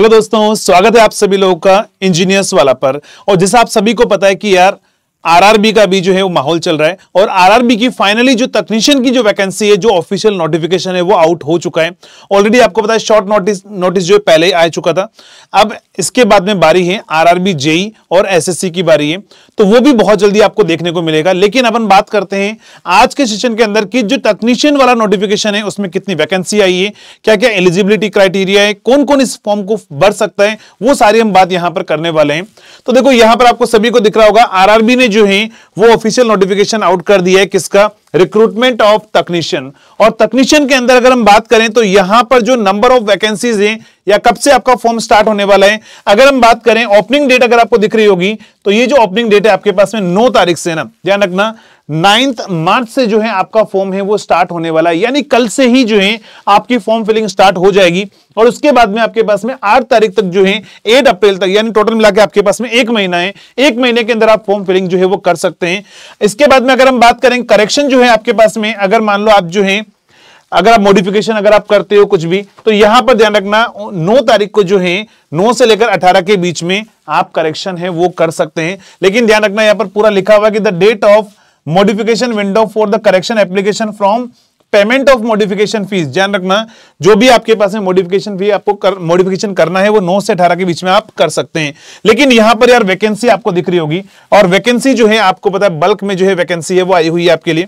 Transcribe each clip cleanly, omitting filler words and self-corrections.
Hello दोस्तों, स्वागत है आप सभी लोगों का इंजीनियर्स वाला पर। और जैसा आप सभी को पता है कि यार आरआरबी का भी जो है वो माहौल चल रहा है और आरआरबी की फाइनली जो टेक्नीशियन की जो वैकेंसी है, जो ऑफिशियल नोटिफिकेशन है वो आउट हो चुका है ऑलरेडी। आपको पता है शॉर्ट नोटिस जो है पहले आ चुका था। अब इसके बाद में बारी है आरआरबी जेई और एसएससी की बारी है, तो वो भी बहुत जल्दी आपको देखने को मिलेगा। लेकिन अपन बात करते हैं आज के सेशन के अंदर की जो टेक्नीशियन वाला नोटिफिकेशन है उसमें कितनी वैकेंसी आई है, क्या क्या एलिजिबिलिटी क्राइटेरिया है, कौन कौन इस फॉर्म को भर सकता है, वो सारी हम बात यहाँ पर करने वाले हैं। तो देखो यहाँ पर आपको सभी को दिख रहा होगा आरआरबी ने जो है वो ऑफिशियल नोटिफिकेशन आउट कर दिया है किसका, रिक्रूटमेंट ऑफ टेक्नीशियन। और टेक्नीशियन के अंदर अगर हम बात करें तो यहां पर जो नंबर ऑफ वैकेंसीज हैं या कब से आपका फॉर्म स्टार्ट होने वाला है, अगर हम बात करें ओपनिंग डेट अगर आपको दिख रही होगी तो ये जो ओपनिंग डेट है आपके पास में 9 तारीख से, ना ध्यान रखना 9 मार्च से जो है आपका फॉर्म है वो स्टार्ट होने वाला है, यानी कल से ही जो है आपकी फॉर्म फिलिंग स्टार्ट हो जाएगी। और उसके बाद में आपके पास में 8 तारीख तक जो है 8 अप्रैल तक, यानी टोटल मिला के आपके पास में 1 महीना है। 1 महीने के अंदर आप फॉर्म फिलिंग जो है वो कर सकते हैं। इसके बाद में अगर हम बात करें करेक्शन जो है आपके पास में, अगर मान लो आप जो है अगर आप मॉडिफिकेशन अगर आप करते हो कुछ भी, तो यहां पर ध्यान रखना 9 तारीख को जो है 9 से लेकर 18 के बीच में आप करेक्शन है वो कर सकते हैं। लेकिन ध्यान रखना यहां पर पूरा लिखा हुआ है कि the date of modification window for the correction application from payment of modification fees. ध्यान रखना जो भी आपके पास में मॉडिफिकेशन फी आपको मॉडिफिकेशन करना है वो 9 से 18 के बीच में आप कर सकते हैं। लेकिन यहाँ पर यार वैकेंसी आपको दिख रही होगी और वैकेंसी जो है आपको पता है बल्क में जो है वैकेंसी है वो आई हुई है आपके लिए।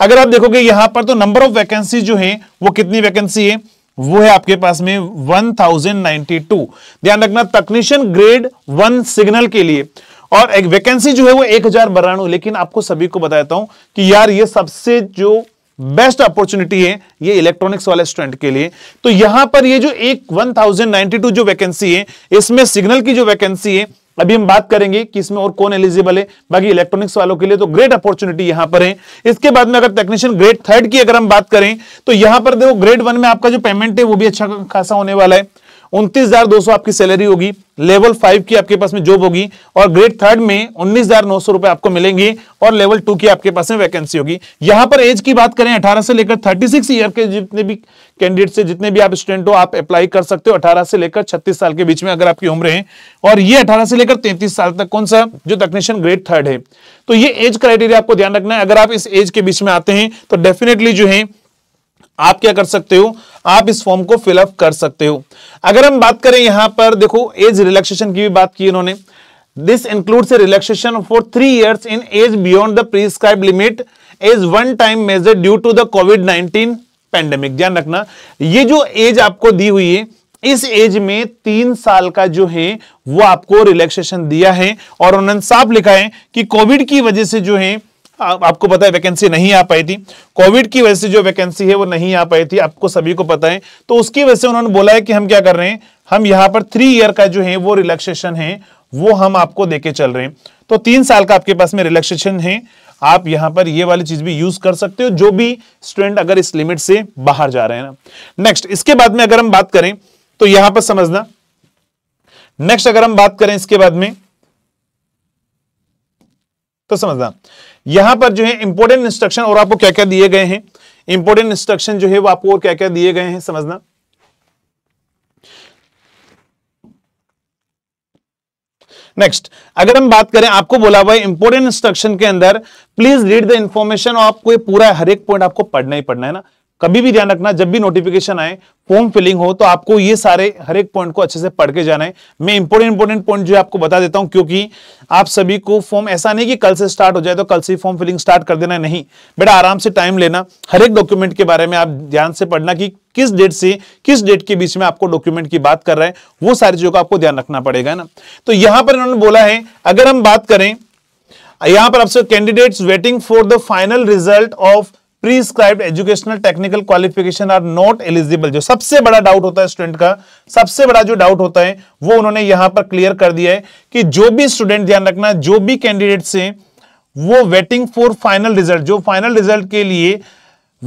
अगर आप देखोगे यहाँ पर तो नंबर ऑफ वैकेंसी जो है वो कितनी वैकेंसी है वो है आपके पास में 1092। ध्यान रखना टेक्नीशियन ग्रेड 1 सिग्नल के लिए, और एक वैकेंसी जो है वो 1092। लेकिन आपको सभी को बताता हूं कि यार ये सबसे जो बेस्ट अपॉर्चुनिटी है ये इलेक्ट्रॉनिक्स वाले स्टूडेंट के लिए। तो यहां पर ये जो 1092 जो वैकेंसी है इसमें सिग्नल की जो वैकेंसी है अभी हम बात करेंगे कि इसमें और कौन एलिजिबल है, बाकी इलेक्ट्रॉनिक्स वालों के लिए तो ग्रेट अपॉर्चुनिटी यहां पर है। इसके बाद में अगर टेक्नीशियन ग्रेड 3 की अगर हम बात करें तो यहां पर देखो ग्रेड 1 में आपका जो पेमेंट है वो भी अच्छा खासा होने वाला है, 29,200 आपकी सैलरी होगी, लेवल 5 की आपके पास में जॉब होगी और ग्रेड 3 में 19,900 रुपए आपको मिलेंगे और लेवल 2 की आपके पास में वैकेंसी होगी। यहां पर एज की बात करें 18 से लेकर 36 ईयर के जितने भी कैंडिडेट से, जितने भी आप स्टूडेंट हो आप अप्लाई कर सकते हो। 18 से लेकर 36 साल के बीच में अगर आपकी उम्र है, और ये 18 से लेकर 33 साल तक कौन सा जो टेक्नीशियन ग्रेड 3 है, तो ये एज क्राइटेरिया आपको ध्यान रखना है। अगर आप इस एज के बीच में आते हैं तो डेफिनेटली जो है आप क्या कर सकते हो, आप इस फॉर्म को फिलअप कर सकते हो। अगर हम बात करें यहां पर देखो एज रिलैक्सेशन की भी बात की इन्होंने, this includes a relaxation for 3 years in age beyond the prescribe limit as one time major due to the कोविड-19 पैंडेमिक। ध्यान रखना ये जो एज आपको दी हुई है इस एज में 3 साल का जो है वो आपको रिलैक्सेशन दिया है, और उन्होंने साफ लिखा है कि कोविड की वजह से जो है आपको पता है वैकेंसी नहीं आ पाई थी, कोविड की वजह से जो वैकेंसी है वो नहीं आ पाई थी, आपको सभी को पता है। तो उसकी वजह से उन्होंने बोला है कि हम क्या कर रहे हैं, हम यहाँ पर 3 year का जो है वो रिलैक्सेशन है वो हम आपको देके चल रहे हैं। तो 3 साल का आपके पास में रिलैक्सेशन है, आप यहाँ पर ये वाली चीज भी यूज कर सकते हो जो भी स्टूडेंट अगर इस लिमिट से बाहर जा रहे हैं ना। नेक्स्ट इसके बाद में अगर हम बात करें तो यहाँ पर समझना, नेक्स्ट अगर हम बात करें इसके बाद में तो समझना यहां पर जो है इंपॉर्टेंट इंस्ट्रक्शन और आपको क्या क्या दिए गए हैं, इंपॉर्टेंट इंस्ट्रक्शन जो है वो आपको और क्या क्या दिए गए हैं समझना। नेक्स्ट अगर हम बात करें आपको बोला हुआ है इंपॉर्टेंट इंस्ट्रक्शन के अंदर प्लीज रीड द इंफॉर्मेशन। आपको ये पूरा हर एक पॉइंट आपको पढ़ना ही पढ़ना है ना, कभी भी ध्यान रखना जब भी नोटिफिकेशन आए फॉर्म फिलिंग हो तो आपको ये सारे हर एक पॉइंट को अच्छे से पढ़ के जाना है। मैं इंपॉर्टेंट पॉइंट जो है आपको बता देता हूं, क्योंकि आप सभी को फॉर्म ऐसा नहीं कि कल से स्टार्ट हो जाए तो कल से फॉर्म फिलिंग स्टार्ट कर देना, नहीं बेटा आराम से टाइम लेना। हर एक डॉक्यूमेंट के बारे में आप ध्यान से पढ़ना कि किस डेट से किस डेट के बीच में आपको डॉक्यूमेंट की बात कर रहा है, वो सारी चीजों का आपको ध्यान रखना पड़ेगा ना। तो यहां पर इन्होंने बोला है अगर हम बात करें यहां पर आपसे candidates waiting for the final result of prescribed educational technical qualification are not eligible. जो सबसे बड़ा डाउट होता है स्टूडेंट का, सबसे बड़ा जो डाउट होता है वो उन्होंने यहां पर क्लियर कर दिया है कि जो भी स्टूडेंट ध्यान रखना जो भी कैंडिडेट से वो वेटिंग फॉर फाइनल रिजल्ट, जो फाइनल रिजल्ट के लिए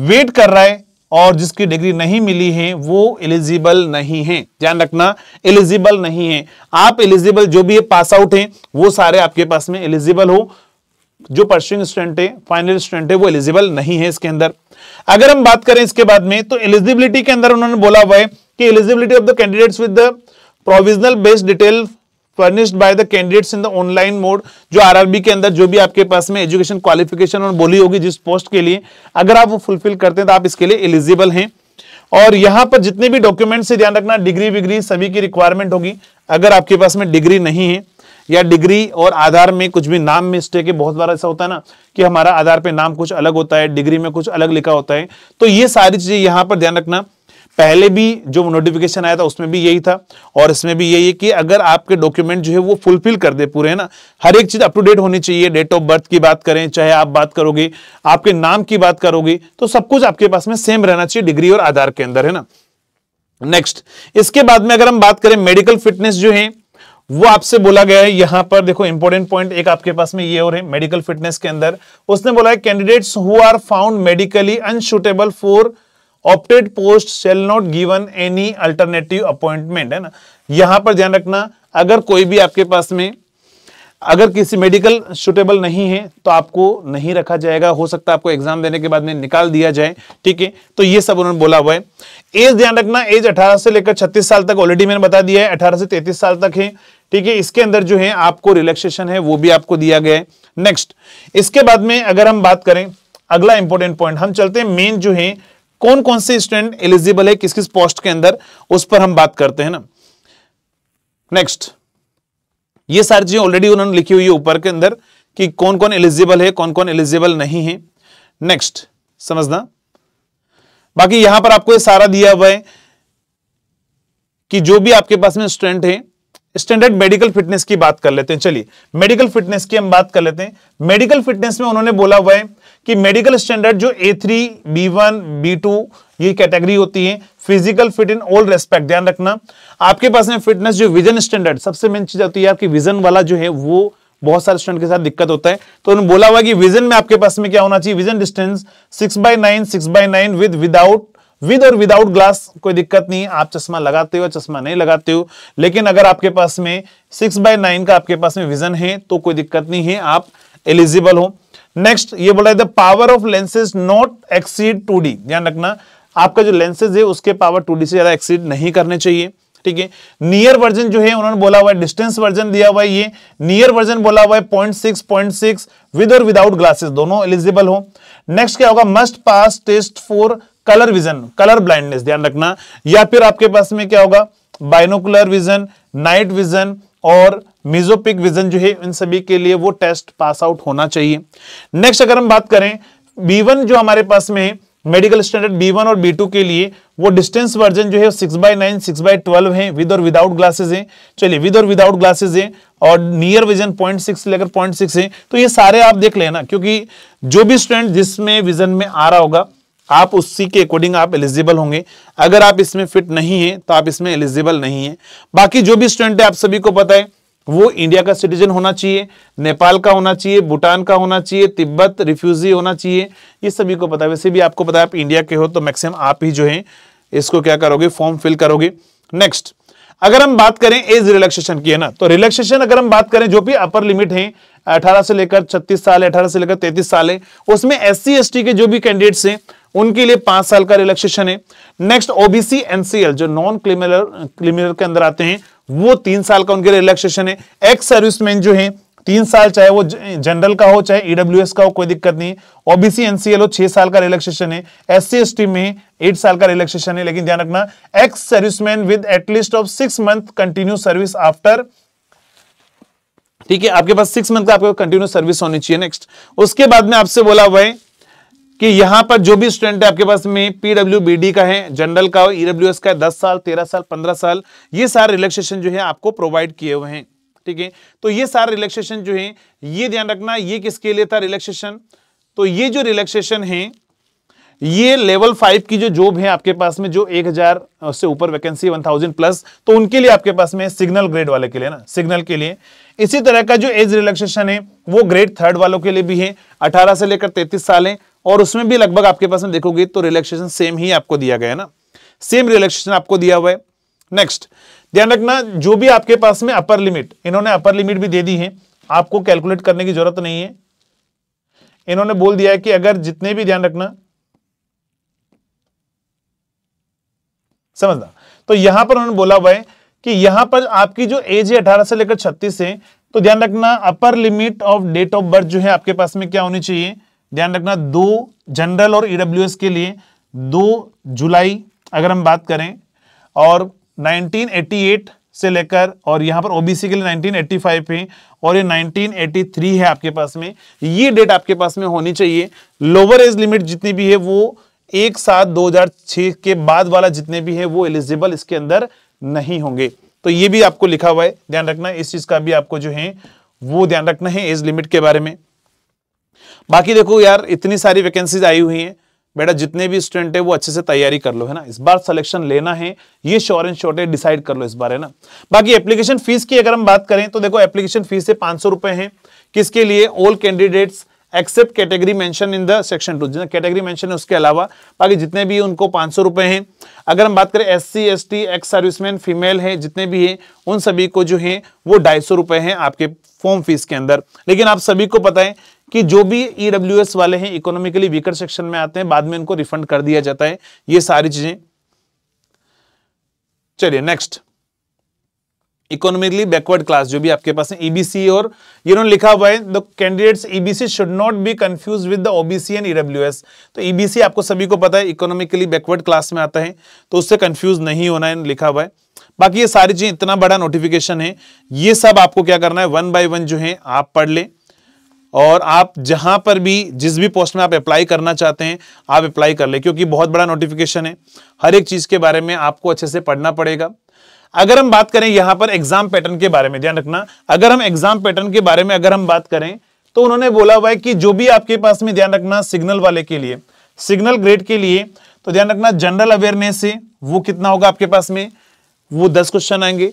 वेट कर रहा है और जिसकी डिग्री नहीं मिली है वो एलिजिबल नहीं है। ध्यान रखना एलिजिबल नहीं है आप, एलिजिबल जो भी पास आउट है वो सारे आपके पास में एलिजिबल हो, जो परसुइंग स्टूडेंट है फाइनल स्टूडेंट है वो एलिजिबल नहीं है इसके अंदर। अगर हम बात करें इसके बाद में तो एलिजिबिलिटी के अंदर उन्होंने बोला हुआ है कि eligibility of the candidates with the provisional based detail furnished by the candidates in the online mode, जो आरआरबी के अंदर जो भी आपके पास में एजुकेशन क्वालिफिकेशन और बोली होगी जिस पोस्ट के लिए, अगर आप वो फुलफिल करते हैं तो आप इसके लिए एलिजिबल हैं। और यहाँ पर जितने भी डॉक्यूमेंट्स से ध्यान रखना, डिग्री विग्री सभी की रिक्वायरमेंट होगी। अगर आपके पास में डिग्री नहीं है या डिग्री और आधार में कुछ भी नाम मिस्टेक है, बहुत बार ऐसा होता है ना कि हमारा आधार पे नाम कुछ अलग होता है, डिग्री में कुछ अलग लिखा होता है, तो ये सारी चीजें यहाँ पर ध्यान रखना। पहले भी जो नोटिफिकेशन आया था उसमें भी यही था और इसमें भी यही है कि अगर आपके डॉक्यूमेंट जो है वो फुलफिल कर दे पूरे, है ना, हर एक चीज अप टू डेट होनी चाहिए। डेट ऑफ बर्थ की बात करें, चाहे आप बात करोगे आपके नाम की बात करोगे, तो सब कुछ आपके पास में सेम रहना चाहिए डिग्री और आधार के अंदर, है ना। नेक्स्ट, इसके बाद में अगर हम बात करें मेडिकल फिटनेस जो है वो आपसे बोला गया है। यहाँ पर देखो इंपॉर्टेंट पॉइंट एक आपके पास में ये और है मेडिकल फिटनेस के अंदर, उसने बोला है candidates who are found medically unsuitable for opted post shall not given any alternative appointment, है ना। यहाँ पर ध्यान रखना, अगर कोई भी आपके पास में अगर किसी मेडिकल सूटेबल नहीं है तो आपको नहीं रखा जाएगा, हो सकता है आपको एग्जाम देने के बाद में निकाल दिया जाए, ठीक है। तो ये सब उन्होंने बोला हुआ है। एज ध्यान रखना, एज 18 से लेकर 36 साल तक, ऑलरेडी मैंने बता दिया है 18 से 33 साल तक है, ठीक है। इसके अंदर जो है आपको रिलैक्सेशन है वो भी आपको दिया गया है। नेक्स्ट, इसके बाद में अगर हम बात करें अगला इंपॉर्टेंट पॉइंट, हम चलते हैं मेन जो है कौन कौन से स्टूडेंट एलिजिबल है किस किस पोस्ट के अंदर, उस पर हम बात करते हैं ना। नेक्स्ट, ये सारी चीजें ऑलरेडी उन्होंने लिखी हुई है ऊपर के अंदर कि कौन कौन एलिजिबल है कौन कौन एलिजिबल नहीं है। नेक्स्ट समझना, बाकी यहां पर आपको ये सारा दिया हुआ है कि जो भी आपके पास में स्टूडेंट है। स्टैंडर्ड मेडिकल फिटनेस की बात कर लेते हैं, चलिए मेडिकल फिटनेस की हम बात कर लेते हैं। मेडिकल फिटनेस में उन्होंने बोला हुआ है कि मेडिकल स्टैंडर्ड जो A3, B1, B2 ये कैटेगरी होती है, physical fit in all respect ध्यान रखना। आपके पास में फिटनेस जो विजन स्टैंडर्ड, सबसे मेन चीज होती है आपकी विजन वाला जो है वो बहुत सारे स्टूडेंट के साथ दिक्कत होता है, तो उन्होंने बोला हुआ कि विजन में आपके पास में क्या होना चाहिए, विजन डिस्टेंस 6x9 विद और विदाउट ग्लास, कोई दिक्कत नहीं है, आप चश्मा लगाते हो चश्मा नहीं लगाते हो, लेकिन अगर आपके पास में 6x9 का आपके पास में विजन है तो कोई दिक्कत नहीं है, आप एलिजिबल हो। नेक्स्ट, ये बोला है the power of lenses not exceed 2D, ध्यान रखना आपका जो लेंसेज है उसके पावर 2D से ज्यादा एक्सीड नहीं करने चाहिए, ठीक है। नियर वर्जन जो है उन्होंने बोला हुआ है, डिस्टेंस वर्जन दिया हुआ है, ये नियर वर्जन बोला हुआ है 0.6 विद और विदाउट ग्लासेस दोनों एलिजिबल हो। नेक्स्ट क्या होगा, must pass test for colour vision, colour blindness ध्यान रखना, या फिर आपके पास में क्या होगा बाइनोकुलर विजन, नाइट विजन और मेसोपिक विजन जो है इन सभी के लिए वो टेस्ट पास आउट होना चाहिए। नेक्स्ट अगर हम बात करें B1 जो हमारे पास में है मेडिकल स्टैंडर्ड B1 और B2 के लिए, वो डिस्टेंस वर्जन जो है 6x9 6x12 है, विद और विदाउट ग्लासेस है, चलिए विद और विदाउट ग्लासेस है, और नियर विजन 0.6 लेकर 0.6 है। तो ये सारे आप देख लेना, क्योंकि जो भी स्टूडेंट जिसमें विजन में आ रहा होगा आप उसी के अकॉर्डिंग आप एलिजिबल होंगे, अगर आप इसमें फिट नहीं है तो आप इसमें एलिजिबल नहीं है। बाकी जो भी स्टूडेंट है आप सभी को पता है वो इंडिया का सिटीजन होना चाहिए, नेपाल का होना चाहिए, भूटान का होना चाहिए, तिब्बत रिफ्यूजी होना चाहिए, ये सभी को पता है। वैसे भी आपको पता है आप इंडिया के हो तो मैक्सिमम आप ही जो है इसको क्या करोगे, फॉर्म फिल करोगे। नेक्स्ट अगर हम बात करें एज रिलैक्सेशन की, है ना, तो रिलैक्सेशन अगर हम बात करें जो भी अपर लिमिट है 18 से लेकर 36 साल है, 18 से लेकर 33 साल है, उसमें SC ST के जो भी कैंडिडेट्स हैं उनके लिए 5 साल का रिलैक्सेशन है। नेक्स्ट OBC NCL जो नॉन क्रिमिनल के अंदर आते हैं वो 3 साल का उनके रिलैक्सेशन है। एक्स सर्विसमैन जो है 3 साल, चाहे वो जनरल का हो चाहे EWS का हो कोई दिक्कत नहीं। OBC NCL हो 6 साल का रिलैक्सेशन है। SC ST में 8 साल का रिलैक्सेशन है, लेकिन ध्यान रखना ex serviceman with at least of 6 month continue service after, ठीक है, आपके पास 6 मंथ का आपके कंटिन्यू सर्विस होनी चाहिए। नेक्स्ट उसके बाद में आपसे बोला हुआ है कि यहाँ पर जो भी स्टूडेंट है आपके पास में PWBD का है, जनरल का हो, EWS का है, 10 साल 13 साल 15 साल, ये सारे रिलैक्सेशन जो है आपको प्रोवाइड किए हुए हैं, ठीक है। तो ये सारे रिलैक्सेशन जो है ये ध्यान रखना, ये किसके लिए था रिलैक्सेशन, तो ये जो रिलैक्सेशन है ये लेवल 5 की जो जॉब है आपके पास में जो 1000 से ऊपर वैकेंसी 1000+ तो उनके लिए आपके पास में सिग्नल ग्रेड वाले के लिए ना, सिग्नल के लिए। इसी तरह का जो एज रिलैक्सेशन है वो ग्रेड 3 वालों के लिए भी है, 18 से लेकर 33 साल है, और उसमें भी लगभग आपके पास में देखोगे तो रिलैक्सेशन सेम ही आपको दिया गया है ना, सेम रिलैक्सेशन आपको दिया हुआ है। नेक्स्ट ध्यान रखना जो भी आपके पास में अपर लिमिट, इन्होंने अपर लिमिट भी दे दी है, आपको कैलकुलेट करने की जरूरत नहीं है, इन्होंने बोल दिया है कि अगर जितने भी ध्यान रखना समझना, तो यहां पर उन्होंने बोला हुआ है कि यहाँ पर आपकी जो एज है 18 से लेकर 36 है, तो ध्यान रखना upper limit of date of birth जो है आपके पास में क्या होनी चाहिए, ध्यान रखना 2 जनरल और ईडब्ल्यूएस के लिए 2 जुलाई अगर हम बात करें, और 1988 से लेकर, और यहाँ पर ओबीसी के लिए 1985 है और ये 1983 है आपके पास में, ये डेट आपके पास में होनी चाहिए। लोअर एज लिमिट जितनी भी है वो 1/7/2006 के बाद वाला जितने भी है वो एलिजिबल इसके अंदर नहीं होंगे, तो ये भी आपको लिखा हुआ है, ध्यान रखना इस चीज का भी आपको जो है वो ध्यान रखना है एज लिमिट के बारे में। बाकी देखो यार इतनी सारी वैकेंसीज आई हुई हैं बेटा, जितने भी स्टूडेंट है वो अच्छे से तैयारी कर लो है ना, इस बार सिलेक्शन लेना है ये श्योर एंड शॉर्ट है, डिसाइड कर लो इस बार है ना। बाकी एप्लीकेशन फीस की अगर हम बात करें तो देखो एप्लीकेशन फीस है 500 रुपए है, किसके लिए, all candidates except category mention in the section 2, जितना कैटेगरी मेंशन है उसके अलावा बाकी जितने भी उनको 500 रुपए हैं। अगर हम बात करें SC ST ex serviceman female है जितने भी है उन सभी को जो है वो 250 रुपए है आपके फॉर्म फीस के अंदर। लेकिन आप सभी को पता है कि जो भी EWS वाले हैं इकोनॉमिकली वीकर सेक्शन में आते हैं बाद में इनको रिफंड कर दिया जाता है, ये सारी चीजें। चलिए नेक्स्ट, इकोनॉमिकली बैकवर्ड क्लास जो भी आपके पास है EBC, और ये उन्होंने लिखा हुआ है the candidates EBC should not be confuse with the OBC and EWS। तो EBC आपको सभी को पता है इकोनॉमिकली बैकवर्ड क्लास में आता है, तो उससे कंफ्यूज नहीं होना है, लिखा हुआ है। बाकी ये सारी चीजें, इतना बड़ा नोटिफिकेशन है, ये सब आपको क्या करना है 1 बाय 1 जो है आप पढ़ ले, और आप जहां पर भी जिस भी पोस्ट में आप अप्लाई करना चाहते हैं आप अप्लाई कर ले, क्योंकि बहुत बड़ा नोटिफिकेशन है, हर एक चीज के बारे में आपको अच्छे से पढ़ना पड़ेगा। अगर हम बात करें यहाँ पर एग्जाम पैटर्न के बारे में, ध्यान रखना अगर हम एग्जाम पैटर्न के बारे में अगर हम बात करें तो उन्होंने बोला हुआ है कि जो भी आपके पास में, ध्यान रखना सिग्नल वाले के लिए, सिग्नल ग्रेड के लिए, तो ध्यान रखना जनरल अवेयरनेस है वो कितना होगा आपके पास में, वो 10 क्वेश्चन आएंगे।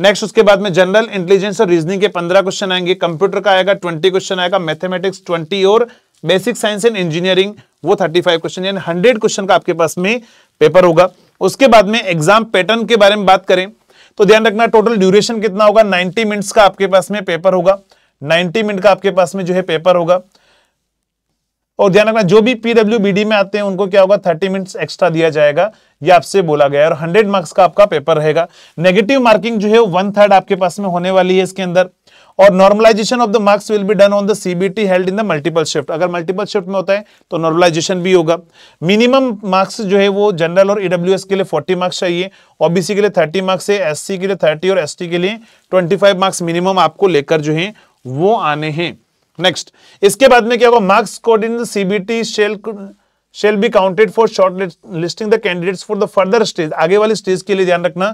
नेक्स्ट उसके बाद में जनरल इंटेलिजेंस और रीजनिंग के 15 क्वेश्चन आएंगे, कंप्यूटर का आएगा 20 क्वेश्चन आएगा, मैथमेटिक्स 20 और बेसिक साइंस एंड इंजीनियरिंग वो 35 क्वेश्चन, यानी 100 क्वेश्चन का आपके पास में पेपर होगा। उसके बाद में एग्जाम पैटर्न के बारे में बात करें तो ध्यान रखना टोटल ड्यूरेशन कितना होगा, 90 मिनट्स का आपके पास में पेपर होगा, 90 मिनट का आपके पास में जो है पेपर होगा। और ध्यान रखना जो भी PWBD में आते हैं उनको क्या होगा 30 मिनट्स एक्स्ट्रा दिया जाएगा, ये आपसे बोला गया है, और 100 मार्क्स का आपका पेपर रहेगा। नेगेटिव मार्किंग जो है 1/3 आपके पास में होने वाली है इसके अंदर, और normalisation of the marks will be done on the CBT held in the multiple shift, अगर मल्टीपल शिफ्ट में होता है तो नॉर्मलाइजेशन भी होगा। मिनिमम मार्क्स जो है वो जनरल और EWS के लिए 40 मार्क्स चाहिए, OBC के लिए 30 मार्क्स है, SC के लिए 30 और ST के लिए 25 मार्क्स मिनिमम आपको लेकर जो है वो आने हैं। नेक्स्ट इसके बाद में क्या होगा, marks code in the CBT shall be counted for short listing the candidates for the further stage, आगे वाली स्टेज के लिए ध्यान रखना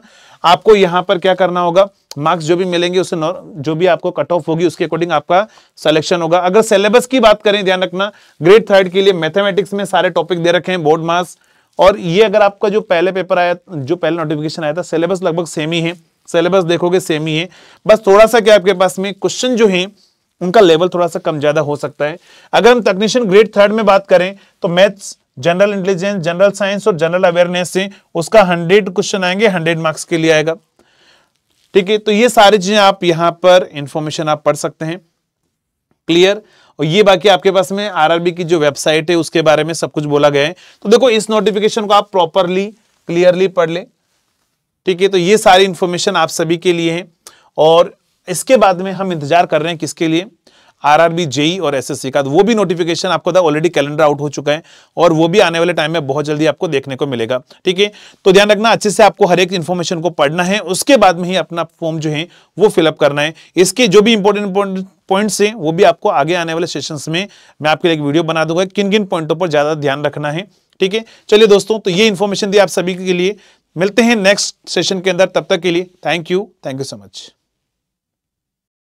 आपको यहाँ पर क्या करना होगा, मार्क्स जो भी मिलेंगे उसे जो भी आपको कट ऑफ होगी उसके अकॉर्डिंग आपका सिलेक्शन होगा। अगर सिलेबस की बात करें ध्यान रखना ग्रेड 3 के लिए मैथमेटिक्स में सारे टॉपिक दे रखे हैं, बोर्ड मास, और ये अगर आपका जो पहले पेपर आया, जो पहले नोटिफिकेशन आया था, सिलेबस लगभग सेम ही है, सिलेबस देखोगे सेम ही है, बस थोड़ा सा क्या आपके पास में क्वेश्चन जो है उनका लेवल थोड़ा सा कम ज्यादा हो सकता है। अगर हम टेक्नीशियन ग्रेड 3 में बात करें तो maths, general intelligence, general science और जनरल अवेयरनेस से उसका 100 क्वेश्चन आएंगे, 100 मार्क्स के लिए आएगा, ठीक है। तो ये सारी चीजें आप यहाँ पर इंफॉर्मेशन आप पढ़ सकते हैं, क्लियर। और ये बाकी आपके पास में RRB की जो वेबसाइट है उसके बारे में सब कुछ बोला गया है, तो देखो इस नोटिफिकेशन को आप प्रॉपरली क्लियरली पढ़ लें, ठीक है। तो ये सारी इंफॉर्मेशन आप सभी के लिए है, और इसके बाद में हम इंतजार कर रहे हैं किसके लिए, RRB, JE और SSC का, तो वो भी नोटिफिकेशन आपको था, ऑलरेडी कैलेंडर आउट हो चुका है और वो भी आने वाले टाइम में बहुत जल्दी आपको देखने को मिलेगा, ठीक है। तो ध्यान रखना अच्छे से आपको हर एक इन्फॉर्मेशन को पढ़ना है, उसके बाद में ही अपना फॉर्म जो है वो फिलअप करना है। इसके जो भी इंपॉर्टेंट पॉइंट्स हैं वो भी आपको आगे आने वाले सेशंस में मैं आपके लिए एक वीडियो बना दूंगा, किन किन पॉइंटों पर ज्यादा ध्यान रखना है, ठीक है। चलिए दोस्तों, तो ये इन्फॉर्मेशन दी आप सभी के लिए, मिलते हैं नेक्स्ट सेशन के अंदर, तब तक के लिए थैंक यू सो मच।